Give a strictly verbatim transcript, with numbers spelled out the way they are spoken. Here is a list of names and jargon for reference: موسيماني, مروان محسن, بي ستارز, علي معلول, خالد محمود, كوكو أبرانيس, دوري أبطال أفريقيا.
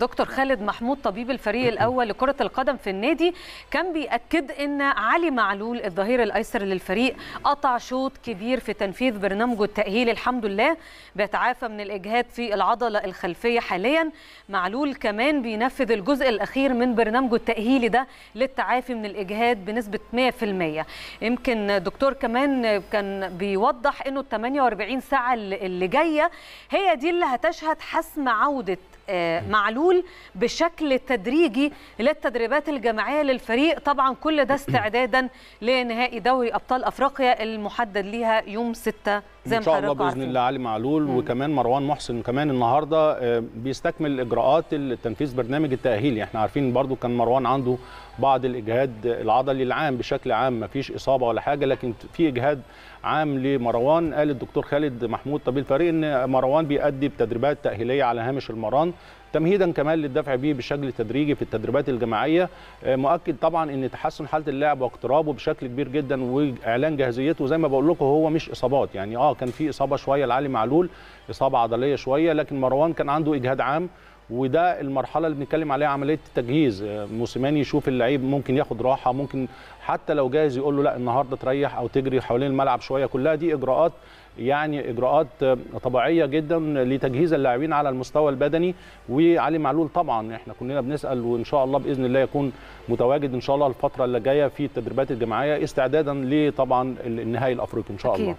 دكتور خالد محمود طبيب الفريق الأول لكرة القدم في النادي كان بيأكد أن علي معلول الظهير الأيسر للفريق قطع شوط كبير في تنفيذ برنامجه التأهيلي، الحمد لله بيتعافى من الإجهاد في العضلة الخلفية حاليا. معلول كمان بينفذ الجزء الأخير من برنامجه التأهيلي ده للتعافي من الإجهاد بنسبة مئة في المئة. يمكن دكتور كمان كان بيوضح أنه الثمانية وأربعين ساعة اللي جاية هي دي اللي هتشهد حسم عودة معلول بشكل تدريجي للتدريبات الجماعية للفريق، طبعا كل ده استعدادا لنهائي دوري أبطال أفريقيا المحدد ليها يوم ستة زي ما حضرتك عارفين إن شاء الله بإذن الله. علي معلول مم. وكمان مروان محسن كمان النهارده بيستكمل إجراءات تنفيذ برنامج التأهيلي. احنا عارفين برضو كان مروان عنده بعض الإجهاد العضلي العام بشكل عام، مفيش إصابة ولا حاجة، لكن في إجهاد عام لمروان. قال الدكتور خالد محمود طبيب الفريق إن مروان بيأدي بتدريبات تأهيلية على هامش المران تمهيدا كمان للدفع به بشكل تدريجي في التدريبات الجماعيه، مؤكد طبعا ان تحسن حاله اللاعب واقترابه بشكل كبير جدا واعلان جاهزيته. زي ما بقول لكم هو مش اصابات، يعني اه كان في اصابه شويه لعلي معلول، اصابه عضليه شويه، لكن مروان كان عنده اجهاد عام، وده المرحله اللي بنتكلم عليها عمليه التجهيز. موسيماني يشوف اللعيب ممكن ياخد راحه، ممكن حتى لو جاهز يقول له لا النهارده تريح او تجري حوالين الملعب شويه. كلها دي اجراءات يعني اجراءات طبيعيه جدا لتجهيز اللاعبين على المستوى البدني. وعلي معلول طبعا احنا كلنا بنسال، وان شاء الله باذن الله يكون متواجد ان شاء الله الفتره اللي جايه في التدريبات الجماعيه استعدادا لطبعا النهائي الافريقي ان شاء الله.